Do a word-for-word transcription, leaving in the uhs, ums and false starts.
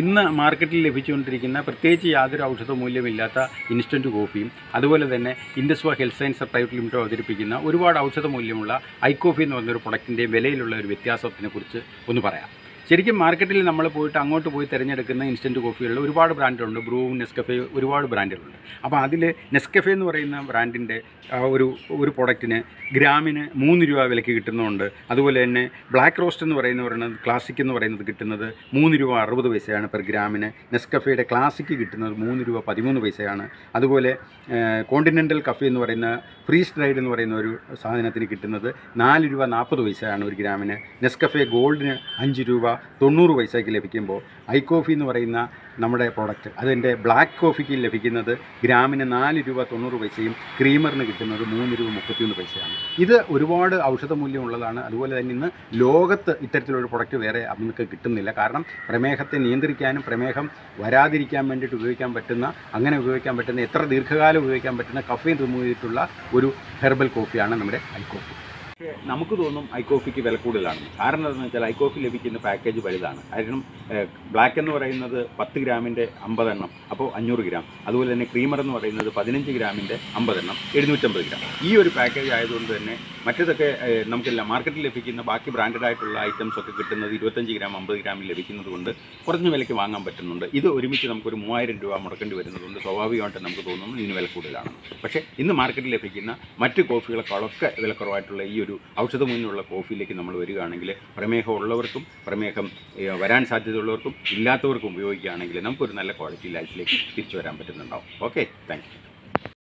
ഇന്ന് മാർക്കറ്റിൽ ലഭിച്ചുകൊണ്ടിരിക്കുന്ന പ്രത്യേകിച്ച് യാതൊരു ഔഷധ മൂല്യമില്ലാത്ത ഇൻസ്റ്റൻറ്റ് കോഫിയും അതുപോലെ തന്നെ ഇൻഡസ്വാ ഹെൽത്ത് സയൻസ് പ്രൈവറ്റ് ലിമിറ്റഡ് അവതരിപ്പിക്കുന്ന ഒരുപാട് ഔഷധ മൂല്യമുള്ള ഐ കോഫി എന്ന് പറഞ്ഞൊരു പ്രൊഡക്റ്റിൻ്റെയും വിലയിലുള്ള ഒരു വ്യത്യാസത്തിനെക്കുറിച്ച് ഒന്ന് പറയാം. ശരിക്കും മാർക്കറ്റിൽ നമ്മൾ പോയിട്ട് അങ്ങോട്ട് പോയി തിരഞ്ഞെടുക്കുന്ന ഇൻസ്റ്റൻറ്റ് കോഫികളിൽ ഒരുപാട് ബ്രാൻഡുകളുണ്ട്. ബ്രൂ, നെസ്കഫെ, ഒരുപാട് ബ്രാൻഡുകളുണ്ട്. അപ്പോൾ അതിൽ നെസ്കഫെ എന്ന് പറയുന്ന ബ്രാൻഡിൻ്റെ ഒരു ഒരു പ്രോഡക്റ്റിന് ഗ്രാമിന് മൂന്ന് രൂപ വിലയ്ക്ക് കിട്ടുന്നുണ്ട്. അതുപോലെ തന്നെ ബ്ലാക്ക് റോസ്റ്റ് എന്ന് പറയുന്ന പറയുന്നത് ക്ലാസിക് എന്ന് പറയുന്നത് കിട്ടുന്നത് മൂന്ന് രൂപ അറുപത് പൈസയാണ് പെർ ഗ്രാമിന്. നെസ്കഫയുടെ ക്ലാസിക് കിട്ടുന്നത് മൂന്ന് രൂപ പതിമൂന്ന് പൈസയാണ്. അതുപോലെ കോണ്ടിനെൻ്റൽ കഫേ എന്ന് പറയുന്ന ഫ്രീസ് ഡ്രൈഡ് എന്ന് പറയുന്ന ഒരു സാധനത്തിന് കിട്ടുന്നത് നാല് രൂപ നാൽപ്പത് പൈസയാണ് ഒരു ഗ്രാമിന്. നെസ്കഫെ ഗോൾഡിന് അഞ്ച് രൂപ തൊണ്ണൂറ് പൈസയ്ക്ക് ലഭിക്കുമ്പോൾ ഐ കോഫി എന്ന് പറയുന്ന നമ്മുടെ പ്രോഡക്റ്റ് അതിൻ്റെ ബ്ലാക്ക് കോഫിക്ക് ലഭിക്കുന്നത് ഗ്രാമിന് നാല് രൂപ തൊണ്ണൂറ് പൈസയും ക്രീമറിന് കിട്ടുന്നത് മൂന്ന് രൂപ മുപ്പത്തിയൊന്ന് പൈസയാണ്. ഇത് ഒരുപാട് ഔഷധ മൂല്യമുള്ളതാണ്. അതുപോലെ തന്നെ ഇന്ന് ലോകത്ത് ഇത്തരത്തിലൊരു പ്രോഡക്റ്റ് വേറെ നമുക്ക് കിട്ടുന്നില്ല. കാരണം പ്രമേഹത്തെ നിയന്ത്രിക്കാനും പ്രമേഹം വരാതിരിക്കാൻ വേണ്ടിയിട്ട് ഉപയോഗിക്കാൻ പറ്റുന്ന അങ്ങനെ ഉപയോഗിക്കാൻ പറ്റുന്ന എത്ര ദീർഘകാലം ഉപയോഗിക്കാൻ പറ്റുന്ന കഫീൻ റിമൂവ് ചെയ്തിട്ടുള്ള ഒരു ഹെർബൽ കോഫിയാണ് നമ്മുടെ ഐ കോഫി. നമുക്ക് തോന്നും ഐ കോഫിക്ക് വില കൂടുതലാണ്. കാരണം എന്താണെന്ന് വെച്ചാൽ ഐ കോഫി ലഭിക്കുന്ന പാക്കേജ് വലുതാണ്. കാരണം ബ്ലാക്ക് എന്ന് പറയുന്നത് പത്ത് ഗ്രാമിൻ്റെ അമ്പതെണ്ണം, അപ്പോൾ അഞ്ഞൂറ് ഗ്രാം. അതുപോലെ തന്നെ ക്രീമർ എന്ന് പറയുന്നത് പതിനഞ്ച് ഗ്രാമിൻ്റെ അമ്പതെണ്ണം, എഴുന്നൂറ്റമ്പത് ഗ്രാം. ഈ ഒരു പാക്കേജ് ആയതുകൊണ്ട് തന്നെ മറ്റേതൊക്കെ നമുക്കില്ല മാർക്കറ്റിൽ ലഭിക്കുന്ന ബാക്കി ബ്രാൻഡഡായിട്ടുള്ള ഐറ്റംസ് ഒക്കെ കിട്ടുന്നത് ഇരുപത്തഞ്ച് ഗ്രാം അമ്പത് ഗ്രാമിൽ ലഭിക്കുന്നത് കൊണ്ട് കുറഞ്ഞ വിലയ്ക്ക് വാങ്ങാൻ പറ്റുന്നുണ്ട്. ഇത് ഒരുമിച്ച് നമുക്കൊരു മൂവായിരം രൂപ മുടക്കേണ്ടി വരുന്നതുകൊണ്ട് സ്വാഭാവികമായിട്ട് നമുക്ക് തോന്നുന്നു ഇതിന് വില കൂടുതലാണ്. പക്ഷേ ഇന്ന് മാർക്കറ്റിൽ ലഭിക്കുന്ന മറ്റ് കോഫികളൊക്കെ വിലക്കുറവായിട്ടുള്ള ഈ ഒരു ഔഷധ മൂല്യമുള്ള കോഫിയിലേക്ക് നമ്മൾ വരികയാണെങ്കിൽ പ്രമേഹം ഉള്ളവർക്കും പ്രമേഹം വരാൻ സാധ്യതയുള്ളവർക്കും ഇല്ലാത്തവർക്കും ഉപയോഗിക്കുകയാണെങ്കിൽ നമുക്കൊരു നല്ല ക്വാളിറ്റി ലൈഫിലേക്ക് തിരിച്ചു വരാൻ പറ്റുന്നുണ്ടാവും. Okay, thank U.